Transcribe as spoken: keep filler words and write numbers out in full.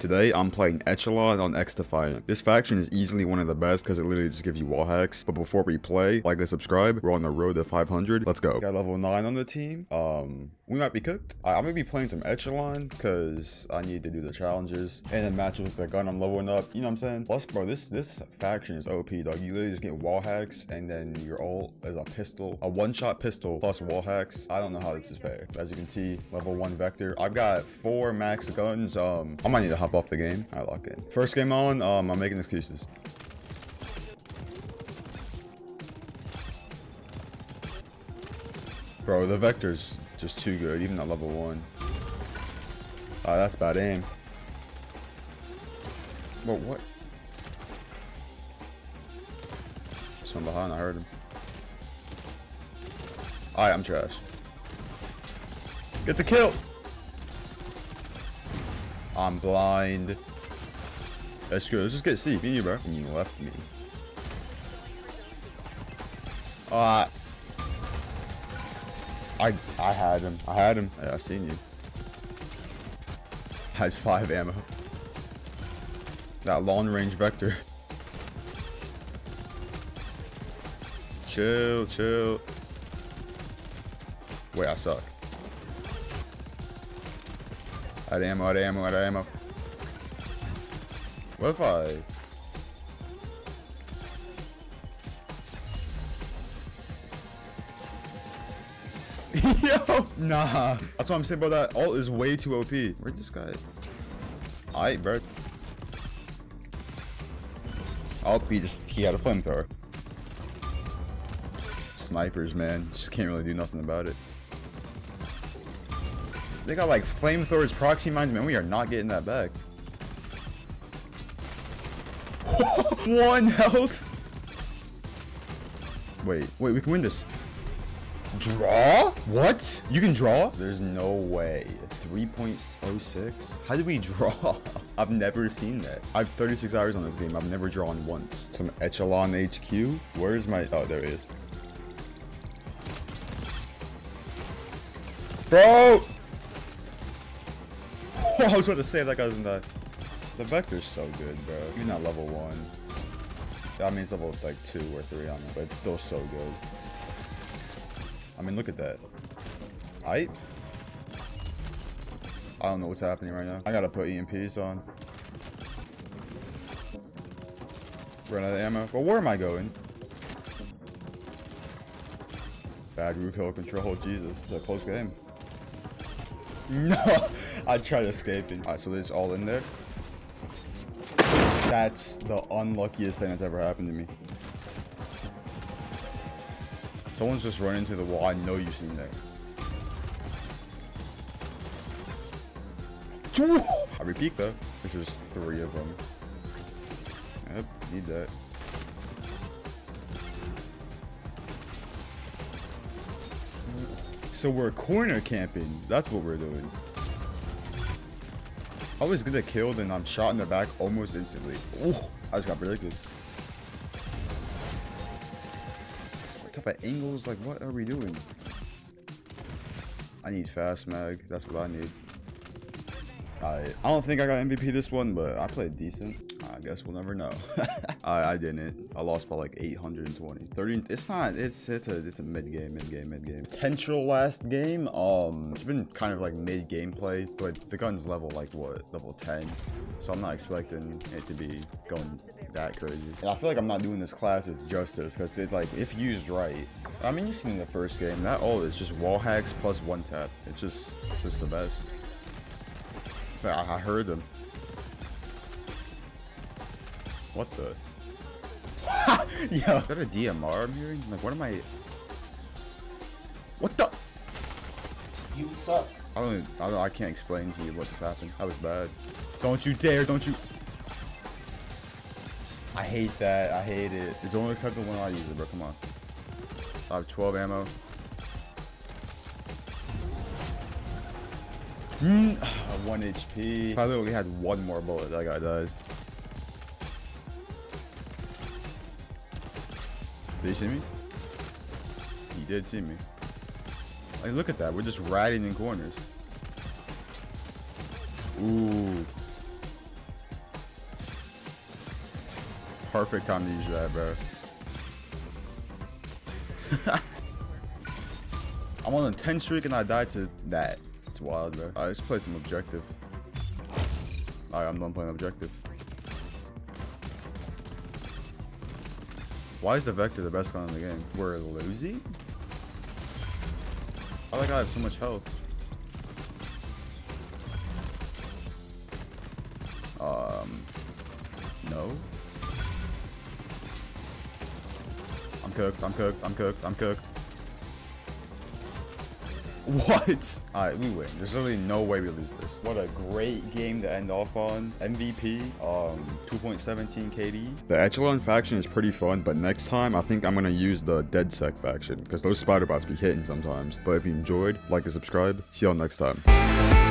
Today, I'm playing Echelon on X Defiant. This faction is easily one of the best because it literally just gives you wall hacks. But before we play, like and subscribe. We're on the road to five hundred. Let's go. Got level nine on the team. Um, we might be cooked. I I'm going to be playing some Echelon because I need to do the challenges. And then match up with the gun I'm leveling up. You know what I'm saying? Plus, bro, this, this faction is O P, dog. You literally just get wall hacks and then your ult is a pistol. A one-shot pistol plus wall hacks. I don't know how this is fair. As you can see, level one Vector. I've got four max guns. Um, I might need to hop off the game. I lock in. First game on, um, I'm making excuses. Bro, the Vector's just too good, even at level one. Ah, that's bad aim. But what? Someone behind, I heard him. Alright, I'm trash. Get the kill! I'm blind. That's good. Let's just get C. Me, bro. And you left me. Ah. Uh, I I had him. I had him. Yeah, I seen you. I had five ammo. That long range Vector. Chill, chill. Wait, I suck. I had ammo, I had ammo, I had ammo. What if I... Yo! Nah. That's what I'm saying about that. Ult is way too O P. Where'd this guy... Alright, bro. I'll be just... He had a flamethrower. Snipers, man. Just can't really do nothing about it. They got like flamethrowers, proxy mines, man. We are not getting that back. One health. Wait, wait, we can win this. Draw? What? You can draw? There's no way. three point oh six? How did we draw? I've never seen that. I have thirty-six hours on this game. I've never drawn once. Some Echelon H Q. Where's my... Oh, there it is. Bro! I was about to say that guy doesn't die. The Vector's so good, bro. You're not level one. I mean, it's level like two or three on it, but it's still so good. I mean, look at that. I I don't know what's happening right now. I gotta put E M Ps on. Run out of ammo. But where am I going? Bad root kill control. Jesus, it's a close game. No, I tried escaping. All right, so it's all in there. That's the unluckiest thing that's ever happened to me. Someone's just running through the wall. I know you've seen that. I repeat though. There's just three of them. Yep, need that. So we're corner camping. That's what we're doing. I always get killed and I'm shot in the back almost instantly. Oh, I just got predicted. What type of angles? Like, what are we doing? I need fast mag. That's what I need. Alright. I don't think I got M V P this one, but I played decent. I guess we'll never know. I, I didn't. I lost by like eight hundred twenty. thirty. It's not. It's it's a it's a mid game, mid game, mid game. Potential last game. Um, it's been kind of like mid gameplay, but the gun's level like what level ten, so I'm not expecting it to be going that crazy. And I feel like I'm not doing this class as justice because it's like if used right. I mean, you've seen the first game. That all is just wall hacks plus one tap. It's just it's just the best. It's like, I, I heard them. What the? Yo. Is that a D M R I'm hearing? Like, what am I? What the? You suck. I don't, even, I don't. I can't explain to you what just happened. That was bad. Don't you dare! Don't you? I hate that. I hate it. It's only acceptable when I use it, bro. Come on. I have twelve ammo. Mm. One H P. If I literally had one more bullet, that guy dies. Did he see me? He did see me. Like, look at that. We're just riding in corners. Ooh. perfect time to use that, bro. I'm on a ten streak and I died to that. It's wild, bro. Alright, let's play some objective. Alright, I'm done playing objective. Why is the Vector the best gun in the game? We're losing? I like I have so much health. Um, no. I'm cooked, I'm cooked, I'm cooked, I'm cooked. What? Alright, we win. There's literally no way we lose this. What a great game to end off on. M V P, um, two point seventeen K D. The Echelon faction is pretty fun, but next time I think I'm going to use the DedSec faction because those spider bots be hitting sometimes. But if you enjoyed, like and subscribe. See y'all next time.